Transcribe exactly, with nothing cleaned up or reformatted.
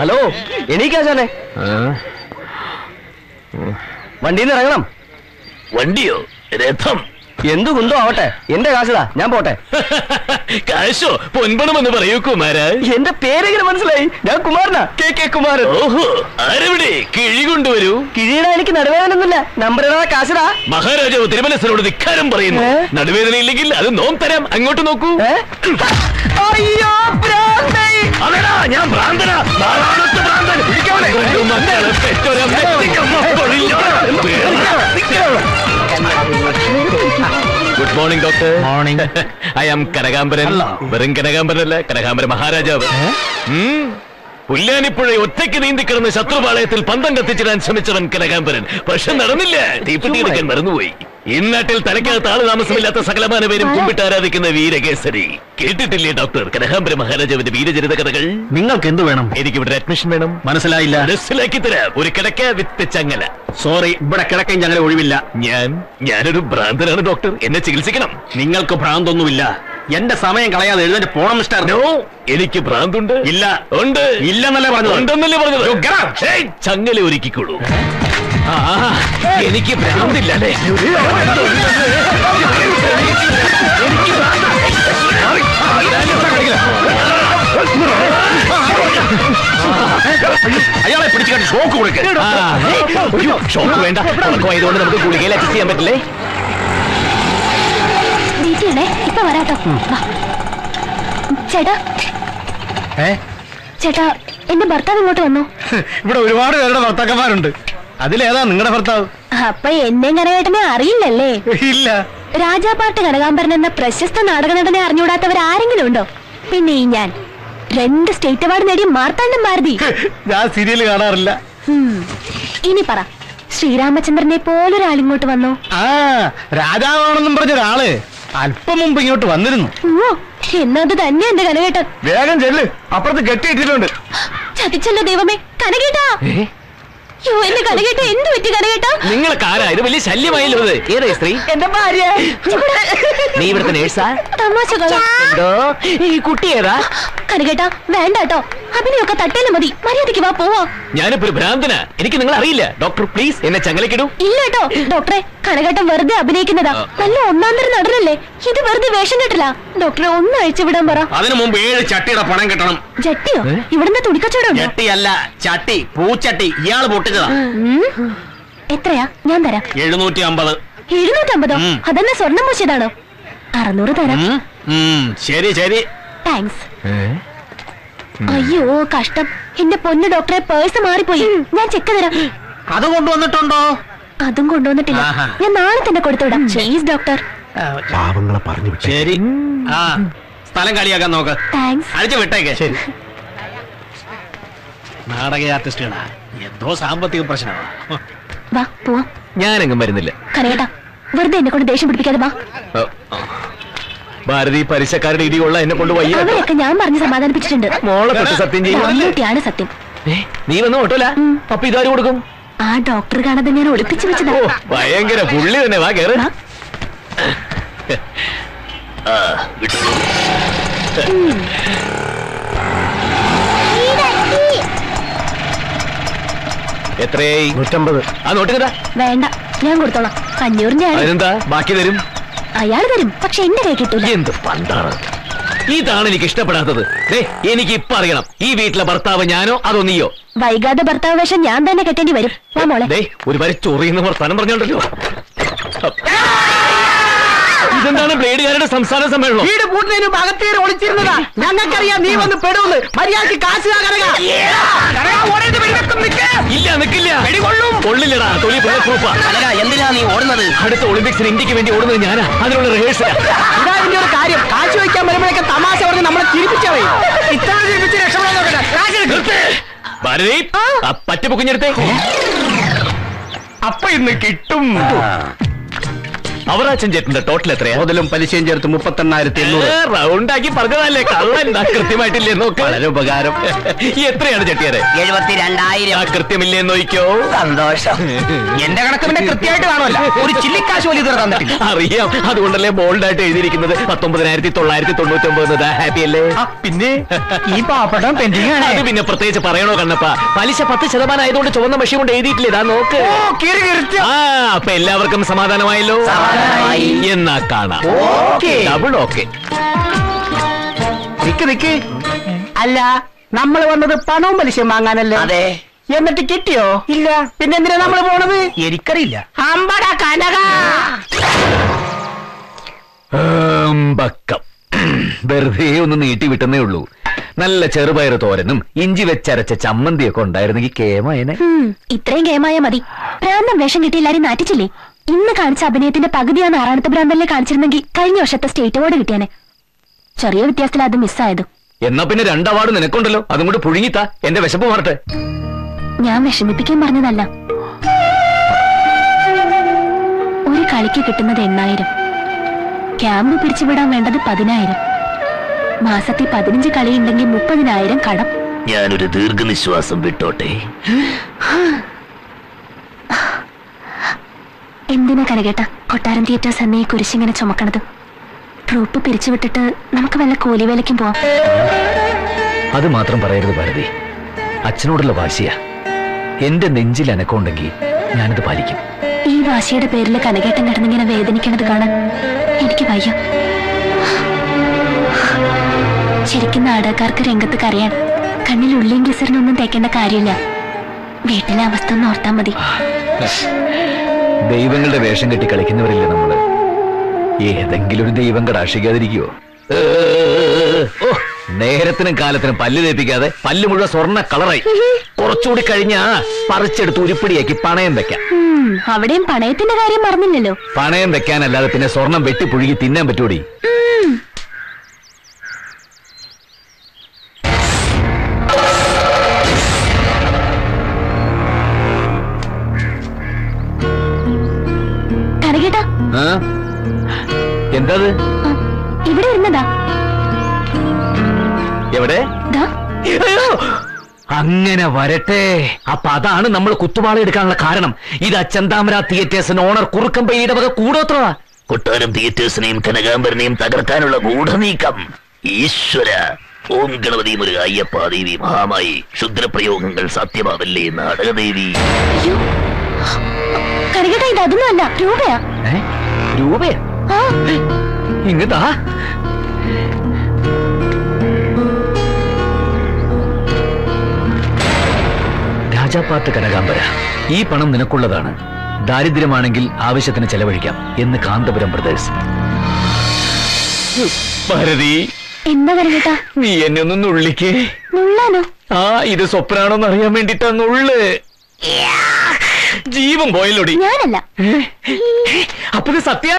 Hello എണീക്കാശാനെ വണ്ടിന്ന് ഇറങ്ങണം. വണ്ടിയോ രഥം എന്തു കുന്തോ ആവട്ടെ, എന്റെ കാശതാ, ഞാൻ പോട്ടെ. കാശോ പൊൻപണമെന്ന് പറയൂ കുമാര. എന്റെ പേരെങ്ങനെ മനസ്സിലായി? ഞാൻ കുമാരനാ, കെ കെ കുമാരൻ. ഓഹോ, ആരെവിടെ? കിഴി കൊണ്ടുവരൂ. കിഴിയുടെ എനിക്ക് നടുവേദനൊന്നുമില്ല. നമ്പർ ഇടാ, കാശതാ. മഹാരാജാവ് തിരുമനസിനോട് ധിക്കാരം പറയുന്നു. നടുവേദന ഇല്ലെങ്കിൽ അത് നോം തരാം. അങ്ങോട്ട് നോക്കൂ. അതെടാ ഞാൻ ഭ്രാന്തനാ, good morning doctor. Morning. I am Kanakambaran. വെറും കനകാംബരനല്ല, കനകാംബര മഹാരാജാവ്. പുല്ലാനിപ്പുഴ ഒറ്റയ്ക്ക് നീന്തിക്കിടന്ന ശത്രുപാളയത്തിൽ പന്തം കത്തിച്ചിടാൻ ശ്രമിച്ചവൻ കനകാംബരൻ. പക്ഷെ നടന്നില്ല. തീപ്പെട്ടിയെടുക്കാൻ മറന്നുപോയി. ഇന്നാട്ടിൽ തലയ്ക്കകത്ത് ആള് താമസമില്ലാത്ത സകലമാന പേരും കുമ്പിട്ട് ആരാധിക്കുന്ന വീരകേസരി. കേട്ടിട്ടില്ലേ ഡോക്ടർ കനകാംബര മഹാരാജാവിന്റെ വീരചരിത കഥകൾ? നിങ്ങൾക്ക് എന്ത് വേണം? എനിക്ക് ഇവിടെ അഡ്മിഷൻ വേണം. മനസ്സിലായില്ല? മനസ്സിലാക്കി തരാം. ഒരു കിടക്ക വിത്ത് ചങ്ങല. സോറി, ഇവിടെ കിടക്കയും ചങ്ങല ഒഴിവില്ല. ഞാൻ ഞാനൊരു ഭ്രാന്തനാണ് ഡോക്ടർ, എന്നെ ചികിത്സിക്കണം. നിങ്ങൾക്ക് ഭ്രാന്തൊന്നുമില്ല. എന്റെ സമയം കളയാതെ എഴുന്നേറ്റ് പോണം മിസ്റ്റർ. നോ, എനിക്ക് ഭ്രാന്തുണ്ട്. ഇല്ല, ഉണ്ട്. ഇല്ലെന്നല്ലേ പറഞ്ഞു? ഉണ്ടെന്നല്ലേ പറഞ്ഞു? ചങ്ങല ഒരുക്കിക്കോളൂ. എനിക്ക് ഭ്രാന്തില്ല. അയാളെ പിടിച്ചു ഷോക്ക് കൊടുക്കുക. ഷോക്ക് വേണ്ട, ആയതുകൊണ്ട് നമുക്ക് ഗുളികയിൽ അഡ്ജസ്റ്റ് ചെയ്യാൻ പറ്റില്ലേ? ഇപ്പൊ വരാട്ടോ ചേട്ടാ. ചേട്ടാ, എന്റെ ഭർത്താവ് ഇങ്ങോട്ട് വന്നു. ഇവിടെ ഒരുപാട് പേരുടെ ഭർത്താക്കന്മാരുണ്ട്. അതിലേതാ നിങ്ങളുടെ ഭർത്താവ്? അപ്പൊ എന്നെ കനകേട്ടനെ അറിയില്ലല്ലേ? ഇല്ല. രാജാപാട്ട് കനകാംബരൻ എന്ന പ്രശസ്ത നാടകനടനെ അറിഞ്ഞുകൂടാത്തവർ ആരെങ്കിലും ഉണ്ടോ? പിന്നെ ഈ ഞാൻ രണ്ട് സ്റ്റേറ്റ് അവാർഡ് നേടിയ മാർത്താണ്ഡം ഭാരതി. ഞാൻ സീരിയൽ കാണാറില്ല. ഇനി പറ, ശ്രീരാമചന്ദ്രനെ പോലൊരാളിങ്ങോട്ട് വന്നോ? ആ, രാജാവാണെന്നും പറഞ്ഞൊരാള് അല്പം മുമ്പ് ഇങ്ങോട്ട് വന്നിരുന്നു. എന്നത് തന്നെ എന്റെ കനകേട്ടൻ. വേഗം ചെല്ല്, അപ്പുറത്ത് കെട്ടിയിട്ടിട്ടുണ്ട്. ചതിച്ചല്ലോ ദൈവമേ. കനകേട്ടാ, എന്റെ കനകേട്ട എന്ത് പറ്റി? കനകേട്ട നിങ്ങൾ കാരാ, ഇത് വലിയ ശല്യമായല്ലോ. ഏതാ സ്ത്രീ? എന്റെ ഭാര്യ. നീ ഇവിടുത്തെ നേഴ്സാ? തമാശകളോ. ഈ കുട്ടി ഏതാ? കനകേട്ട വേണ്ട കേട്ടോ, അഭിനയൊക്കെ തട്ടേലും മതി. മര്യാദയ്ക്ക് വാ, പോവാ. ഞാനിപ്പോ ഒരു ഭ്രാന്തനാ, എനിക്ക് നിങ്ങൾ അറിയില്ല. ഡോക്ടർ പ്ലീസ് എന്നെ ചങ്ങലക്കിടൂ. ഇല്ല കേട്ടോ ഡോക്ടറെ, കനകേട്ടൻ വെറുതെ അഭിനയിക്കുന്നതാ. നല്ല ഒന്നാന്തര നടനല്ലേ, ഇത് വെറുതെ വേഷം കെട്ടില്ല. ഡോക്ടറെ ഒന്ന് അഴിച്ചു വിടാൻ പറ. അതിനു മുമ്പ് ഏഴ് ചട്ടിയുടെ പണം കെട്ടണം. ചട്ടിയോ? ഇവിടുന്ന് തുണിക്കച്ചവടം? ചട്ടിയല്ല, ചട്ടി, പൂച്ചട്ടി. ഇയാൾ പൊട്ടിച്ചതാ. എത്രയാ? ഞാൻ തരാം. എഴുന്നൂറ്റി അമ്പത്. എഴുന്നൂറ്റി അമ്പതോ? അതെന്നെ സ്വർണം പൂശിയതാണോ? അറുന്നൂറ് തരാം. ശരി ശരി, താങ്ക്സ്. അയ്യോ കഷ്ടം, എന്റെ പൊന്നു ഡോക്ടറെ, പേഴ്സ് മാറിപ്പോയി. ഞാൻ ചെക്ക് തരാം. അത് കൊണ്ടുവന്നിട്ടുണ്ടോ? അതും കൊണ്ടുവന്നിട്ടില്ല. ഞാൻ നാളെ തന്നെ കൊടുത്തുവിടാം. Please doctor. പാവങ്ങളെ പറഞ്ഞു വിട്ടേ. ശരി, ആ സ്ഥലം കളിയാക്കാൻ നോക്ക്. താങ്ക്സ്. അടിച്ചു വിട്ടേക്ക്. ശരി. നാടക ആർട്ടിസ്റ്റുകളാ, എന്തോ സാമ്പത്തിക പ്രശ്നമാണ്. വാ പോവാ. ഞാനെങ്ങും വരുന്നില്ല. കരയട്ടാ, വെറുതെ എന്നെ കൊണ്ട് ദേഷ്യം പിടിപ്പിക്കാതെ വാ. ഭാരതി പരിശക്കാരുടെ ഇടിയുള്ള എന്നെ കൊണ്ട് വയ്യ. അവരൊക്കെ ഞാൻ പറഞ്ഞ് സമാധാനിപ്പിച്ചിട്ടുണ്ട്. സത്യം സത്യം. നീ വന്ന് ഓട്ടോല. അപ്പൊ ഇതാരും കൊടുക്കും? ആ ഡോക്ടർ കാണാതെ ഞാൻ ഒളിപ്പിച്ചു വെച്ചതാ. ഭയങ്കര പുള്ളി തന്നെ. വാ കേറ്. എത്രയായി? നൂറ്റമ്പത്. ആ നോട്ടിക്കട വേണ്ട, ഞാൻ കൊടുത്തോളാം. അഞ്ഞൂറിന്റെ അതിനെന്താ, ബാക്കി തരും. അയാൾ തരും, പക്ഷെ എന്റെ കൈ കിട്ടൂല. എന്ത് പണ്ടാണ്? ഇതാണ് എനിക്ക് ഇഷ്ടപ്പെടാത്തത്. എനിക്ക് ഇപ്പൊ അറിയണം, ഈ വീട്ടിലെ ഭർത്താവ് ഞാനോ അതോ നീയോ? വൈകാതെ ഭർത്താവ് വേഷം ഞാൻ തന്നെ കെട്ടേണ്ടി വരും. ഒരു വരച്ചൊറിയുന്നവർ സ്ഥലം പറഞ്ഞോണ്ടല്ലോ. ഇതെന്താണ് ബ്ലേഡുകാരുടെ സംസ്ഥാന സമ്മേളനം? വീട് പൂട്ടിനു അകത്തേര് ഒളിച്ചിരുന്നതാ. ഞങ്ങൾക്കറിയാം നീ വന്ന് പെടുമെന്ന്. മര്യാദക്ക് കാശ് ഇല്ല, നിക്കില്ല. കൊള്ളില്ലടാ, തൊലി പ്രൂപ്പാ. എന്തിനാ നീ ഓടുന്നത്? അടുത്ത ഒളിമ്പിക്സിന് ഇന്ത്യക്ക് വേണ്ടി ഓടുന്നത് ഞാനാ, അതിനുള്ള റിഹേഴ്സലാ. ഇതാ ഇതിന്റെ ഒരു കാര്യം. കാശ് വയ്ക്കാൻ വരുമ്പോഴൊക്കെ തമാശ പറഞ്ഞ് നമ്മളെ ചിരിപ്പിച്ചാൽ ഇത്ര ചിരിപ്പിച്ച് രക്ഷപ്പെടാൻ നോക്കണ്ട. ഭാരതി, ആ പറ്റ പൊക്കിഞ്ഞെടുത്തേ. അപ്പൊ ഇന്ന് കിട്ടും. അവറാച്ചൻ ചേട്ടന്റെ ടോട്ടൽ എത്രയാ? മുതലും പലിശയും ചേർത്ത് മുപ്പത്തെണ്ണായിരത്തി എണ്ണൂറ് റൗണ്ടാക്കി പറഞ്ഞതല്ലേ കള്ളൻ. കൃത്യമായിട്ടില്ലേ? നോക്ക്. വളരെ ഉപകാരം. എത്രയാണ് ചെട്ടിയാരെ? എഴുപത്തിരണ്ടായിരം. കൃത്യമില്ലേ നോയിക്കോ? സന്തോഷം. എന്റെ കണക്ക് പിന്നെ കൃത്യമായിട്ട് കാണുമല്ലോ. ഒരു ചില്ലിക്കാശ് പോലും ഇതുവരെ തന്നിട്ടില്ല. അറിയാം, അതുകൊണ്ടല്ലേ ബോൾഡായിട്ട് എഴുതിയിരിക്കുന്നത്. പത്തൊമ്പതിനായിരത്തി തൊള്ളായിരത്തി തൊണ്ണൂറ്റി ഒമ്പത്. ഹാപ്പി അല്ലേ? പിന്നെ ഈ പാപ്പടം പെൻഡിങ് ആണ്. അത് പിന്നെ പ്രത്യേകിച്ച് പറയണോ കണ്ണപ്പ? പലിശ പത്ത് ശതമാനം ആയതുകൊണ്ട് ചുവന്ന മഷി കൊണ്ട് എഴുതിയിട്ടില്ലേ? ഇതാ നോക്ക്. അപ്പൊ എല്ലാവർക്കും സമാധാനമായല്ലോ. എന്നാ കാണാം. Double okay. നിക്ക് നിക്ക്. അല്ല, നമ്മൾ വന്നത് പണവും പലിശയും വാങ്ങാനല്ലേ? അതെ. എന്നിട്ട് കിട്ടിയോ? ഇല്ല. പിന്നെ എന്തിനാ നമ്മൾ പോണത്? എനിക്കറിയില്ല. അമ്പട കനക ബക്കം വെറുതെ ഒന്ന് നീട്ടി വിട്ടെന്നേ ഉള്ളൂ. നല്ല ചെറുപയർ തോരനും ഇഞ്ചി വെച്ചരച്ച ചമ്മന്തിയൊക്കെ ഉണ്ടായിരുന്നെങ്കിൽ കേമയനെ. ഇത്രയും കേമായ മതി. ഭ്രാന്തം വേഷം കിട്ടി എല്ലാരും നാറ്റിച്ചില്ലേ? ഇന്ന് കാണിച്ച അഭിനയത്തിന്റെ പകുതിയാണ് ആറാണത്തെ ഭ്രാന്തല്ലേ കാണിച്ചിരുന്നെങ്കിൽ കഴിഞ്ഞ വർഷത്തെ സ്റ്റേറ്റ് അവാർഡ് കിട്ടിയാനെ. ചെറിയ വ്യത്യാസത്തിൽ അത് മിസ്സായത്. എന്നാ പിന്നെ രണ്ട് അവാർഡ് നിനക്കുണ്ടല്ലോ, അതും കൂടെ പുഴുങ്ങിത്താ. എന്റെ വിശപ്പ് മാറട്ടെ. ഞാൻ വിഷമിപ്പിക്കാൻ പറഞ്ഞതല്ല. ഒരു കളിക്ക് കിട്ടുന്നത് എണ്ണായിരം, ക്യാമ്പ് പിരിച്ചുവിടാൻ വേണ്ടത് പതിനായിരം, മാസത്തിൽ പതിനഞ്ച് കളിയുണ്ടെങ്കിൽ മുപ്പതിനായിരം കടം. ഞാനൊരു ദീർഘനിശ്വാസം വിട്ടോട്ടെ. എന്തിനാ കനകേട്ട കൊട്ടാരം തിയേറ്റേഴ്സ് എന്നീ കുരിശിങ്ങനെ ചുമക്കണത്? ട്രൂപ്പ് പിരിച്ചുവിട്ടിട്ട് നമുക്ക് വല്ല കൂലിവേലയ്ക്കും പോവാം. അത് മാത്രം പറയരുത് ഭാരതി. അച്ഛനോടുള്ള വാശിയാ. എന്റെ നെഞ്ചിൽ അനക്കമുണ്ടെങ്കിൽ ഞാനത് പാലിക്കും. ഈ വാശിയുടെ പേരിൽ കനകേട്ടൻ കിടന്നിങ്ങനെ വേദനിക്കണത് കാണാൻ എനിക്ക് വയ്യ. ശരിക്കും നാടകക്കാർക്ക് രംഗത്ത് കരയാൻ കണ്ണിൽ ഉള്ളിയും ഗ്ലിസറിനൊന്നും തേക്കേണ്ട കാര്യമില്ല. വീട്ടിലെ അവസ്ഥ ഒന്ന് ഓർത്താൽ മതി. ദൈവങ്ങളുടെ വേഷം കെട്ടി കളിക്കുന്നവരില്ലേ നമ്മള്? ഏതെങ്കിലും ഒരു ദൈവം കടാക്ഷിക്കാതിരിക്കുവോ? നേരത്തിനും കാലത്തിനും പല്ല് തേപ്പിക്കാതെ പല്ല് മുഴുവൻ സ്വർണ്ണ കളറായി. കുറച്ചുകൂടി കഴിഞ്ഞാ പറിച്ചെടുത്ത് ഉരുപ്പടിയാക്കി പണയം വെക്കാം. അവിടെയും പണയത്തിന്റെ കാര്യം പറഞ്ഞില്ലല്ലോ. പണയം വെക്കാനല്ലാതെ പിന്നെ സ്വർണം വെട്ടി പുഴുകി തിന്നാൻ പറ്റൂടി? കരകേട്ടാ, എന്താ ഇവിടെ ഇരുന്നതാ? എവിടെ? അങ്ങനെ വരട്ടെ. അപ്പൊ അതാണ് നമ്മൾ കുത്തുപാള എടുക്കാനുള്ള കാരണം. ഇത് അച്ചന്താമര തിയേറ്റേഴ്സിന് ഓണർ കുറുക്കമ്പയുടെ വക കൂടോത്രവാ. കൊട്ടാരം തിയേറ്റേഴ്സിനെയും കനകാംബരനെയും തകർക്കാനുള്ള ഗൂഢനീക്കം. ഈശ്വര, ഓം ഗണപതി മുരുക അയ്യപ്പ ദേവി മഹാമായി. ക്ഷുദ്രപ്രയോഗങ്ങൾ സത്യമാവല്ലേ നാടകദേവി? ഇങ്ങതാ രാജാപ്പാട്ട് കനകാംബര, ഈ പണം നിനക്കുള്ളതാണ്. ദാരിദ്ര്യമാണെങ്കിൽ ആവശ്യത്തിന് ചെലവഴിക്കാം എന്ന് കാന്തപുരം ബ്രദേഴ്സ്. ഭാരതി, നീ എന്നെ ഒന്ന് നുള്ളിക്കേ. ആ, ഇത് സ്വപ്നാണോന്ന് അറിയാൻ വേണ്ടിട്ടാ നുള്ള്. ജീവൻ പോയല്ലോടി. അപ്പൊ സത്യ